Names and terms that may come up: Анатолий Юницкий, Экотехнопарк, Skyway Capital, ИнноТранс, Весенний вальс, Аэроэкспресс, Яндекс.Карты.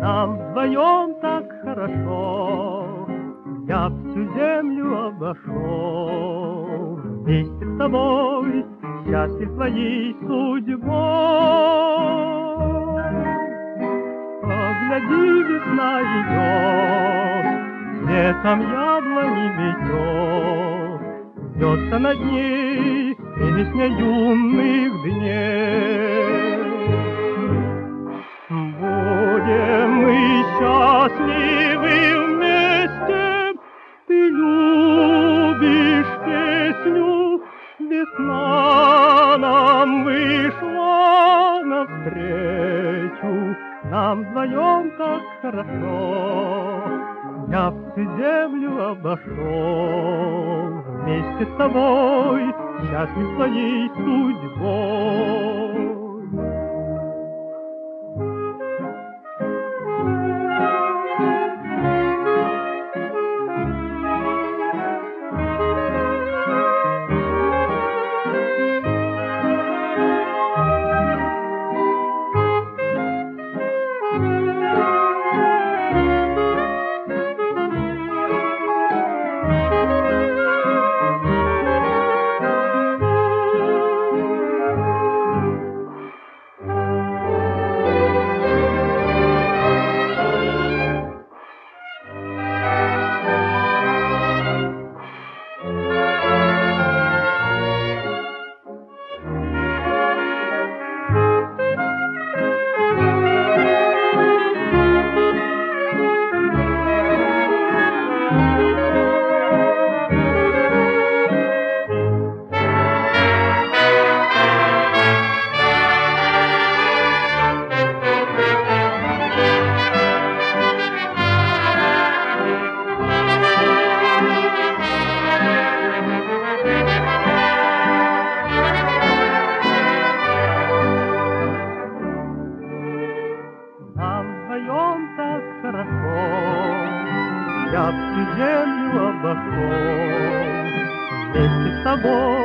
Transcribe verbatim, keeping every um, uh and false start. Нам вдвоем так хорошо, я всю землю обошел. Вместе с тобой счастлив твоей судьбой. Погляди, весна идет, летом яблони метет, бьется над ней песня юных дней. Будем мы счастливы вместе, ты любишь песню, весна нам вышла навстречу, нам вдвоем так хорошо, я всю землю обошел, вместе с тобой счастлив своей судьбой. Я всю землю обошел, вместе с тобой.